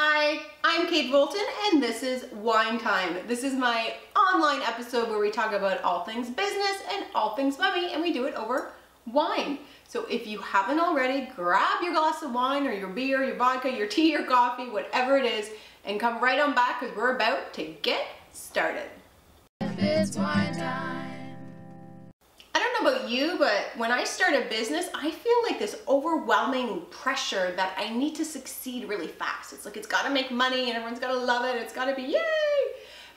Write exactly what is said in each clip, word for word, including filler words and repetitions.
Hi, I'm Kate Voltan and this is Wine Time. This is my online episode where we talk about all things business and all things mommy, and we do it over wine. So if you haven't already, grab your glass of wine or your beer, your vodka, your tea, your coffee, whatever it is, and come right on back because we're about to get started. It's wine time. I don't know about you, but when I start a business, I feel like this overwhelming pressure that I need to succeed really fast. It's like it's got to make money and everyone's got to love it. It's got to be yay.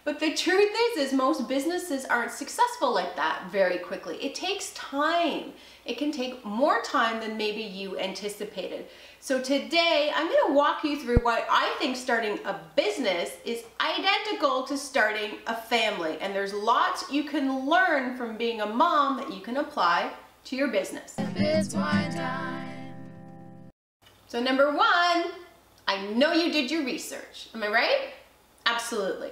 But the truth is, is most businesses aren't successful like that very quickly. It takes time. It can take more time than maybe you anticipated. So today, I'm going to walk you through why I think starting a business is identical to starting a family. And there's lots you can learn from being a mom that you can apply to your business. It's wine time. So number one, I know you did your research. Am I right? Absolutely.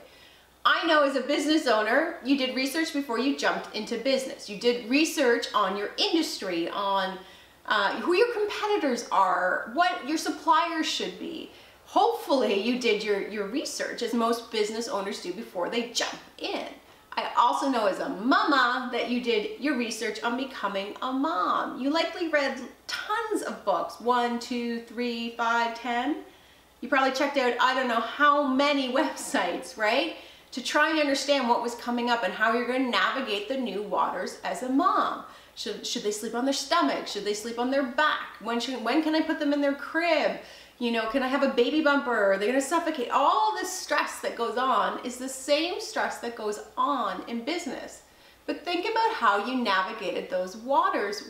I know as a business owner, you did research before you jumped into business. You did research on your industry, on uh, who your competitors are, what your suppliers should be. Hopefully you did your, your research as most business owners do before they jump in. I also know as a mama that you did your research on becoming a mom. You likely read tons of books, one, two, three, five, ten. You probably checked out I don't know how many websites, right? To try and understand what was coming up and how you're going to navigate the new waters as a mom. Should, should they sleep on their stomach? Should they sleep on their back? When, should, when can I put them in their crib? You know, can I have a baby bumper? Are they going to suffocate? All this stress that goes on is the same stress that goes on in business. But think about how you navigated those waters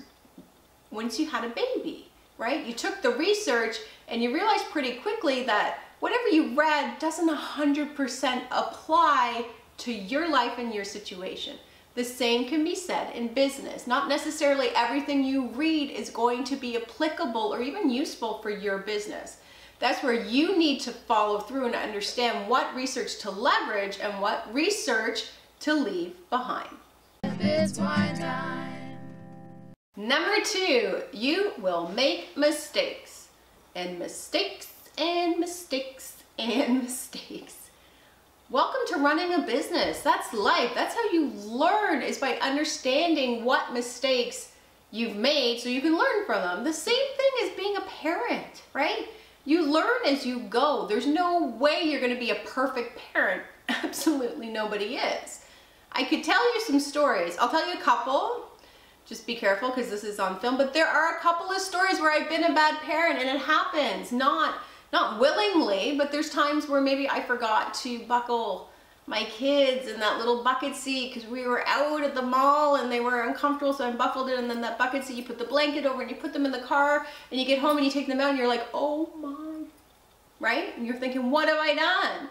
once you had a baby, right? You took the research and you realized pretty quickly that whatever you read doesn't one hundred percent apply to your life and your situation. The same can be said in business. Not necessarily everything you read is going to be applicable or even useful for your business. That's where you need to follow through and understand what research to leverage and what research to leave behind. It's wine time. Number two, you will make mistakes and mistakes and mistakes and mistakes. Welcome to running a business. That's life. That's how you learn, is by understanding what mistakes you've made so you can learn from them. The same thing as being a parent, right? You learn as you go. There's no way you're going to be a perfect parent. Absolutely nobody is. I could tell you some stories. I'll tell you a couple. Just be careful because this is on film. But there are a couple of stories where I've been a bad parent, and it happens. Not Not willingly, but there's times where maybe I forgot to buckle my kids in that little bucket seat because we were out at the mall and they were uncomfortable, so I buckled it, and then that bucket seat, you put the blanket over and you put them in the car and you get home and you take them out and you're like, oh my, right? And you're thinking, what have I done?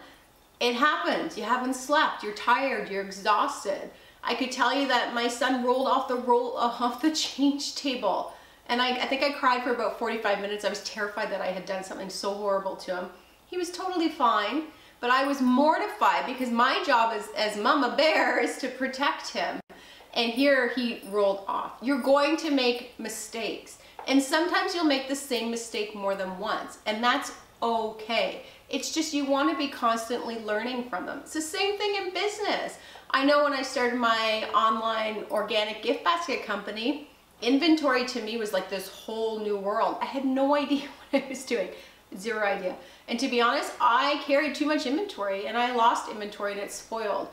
It happens. You haven't slept. You're tired. You're exhausted. I could tell you that my son rolled off the roll off the change table. And I, I think I cried for about forty-five minutes. I was terrified that I had done something so horrible to him. He was totally fine, but I was mortified because my job as, as Mama Bear is to protect him. And here he rolled off. You're going to make mistakes. And sometimes you'll make the same mistake more than once. And that's okay. It's just you want to be constantly learning from them. It's the same thing in business. I know when I started my online organic gift basket company, inventory to me was like this whole new world. I had no idea what I was doing. Zero idea. And to be honest, I carried too much inventory and I lost inventory and it spoiled.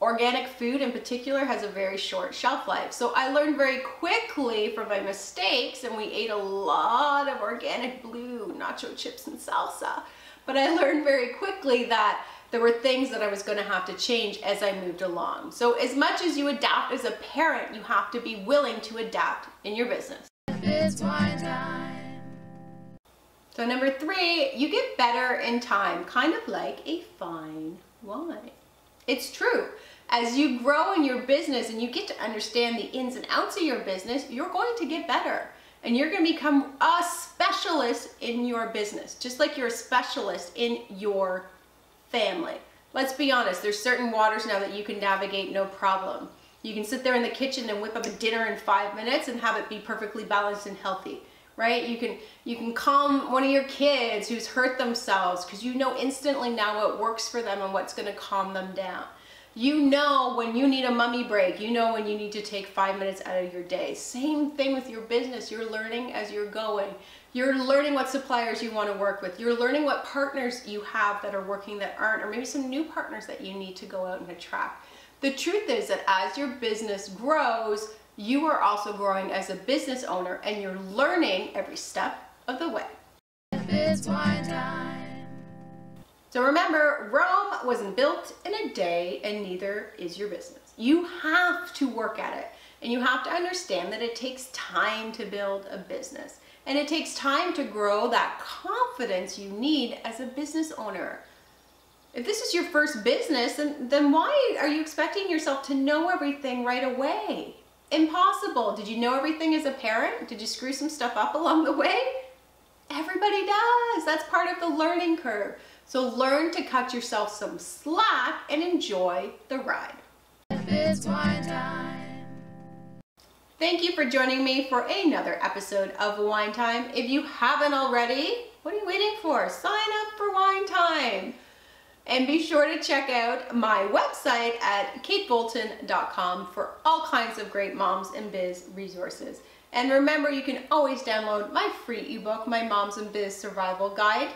Organic food in particular has a very short shelf life. So I learned very quickly from my mistakes, and we ate a lot of organic blue nacho chips and salsa. But I learned very quickly that there were things that I was going to have to change as I moved along. So as much as you adapt as a parent, you have to be willing to adapt in your business. It's wine time. So number three, you get better in time, kind of like a fine wine. It's true. As you grow in your business and you get to understand the ins and outs of your business, you're going to get better. And you're going to become a specialist in your business, just like you're a specialist in your family. Let's be honest, there's certain waters now that you can navigate no problem. You can sit there in the kitchen and whip up a dinner in five minutes and have it be perfectly balanced and healthy. right? You can you can calm one of your kids who's hurt themselves because you know instantly now what works for them and what's going to calm them down. You know when you need a mummy break. You know when you need to take five minutes out of your day. Same thing with your business. You're learning as you're going. You're learning what suppliers you want to work with. You're learning what partners you have that are working that aren't, or maybe some new partners that you need to go out and attract. The truth is that as your business grows, you are also growing as a business owner, and you're learning every step of the way. It's wine time. So remember, Rome wasn't built in a day, and neither is your business. You have to work at it, and you have to understand that it takes time to build a business, and it takes time to grow that confidence you need as a business owner. If this is your first business, then, then why are you expecting yourself to know everything right away? Impossible. Did you know everything as a parent? Did you screw some stuff up along the way? Everybody does. That's part of the learning curve. So learn to cut yourself some slack and enjoy the ride. It's wine time. Thank you for joining me for another episode of Wine Time. If you haven't already, what are you waiting for? Sign up for Wine Time. And be sure to check out my website at kate voltan dot com for all kinds of great moms and biz resources. And remember, you can always download my free ebook, My Moms and Biz Survival Guide,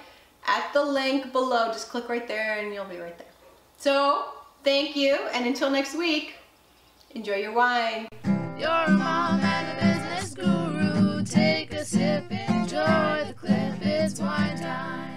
at the link below. Just click right there and you'll be right there. So thank you, and until next week, enjoy your wine. You're a mom and a business guru. Take a sip, enjoy the clip. It's wine time.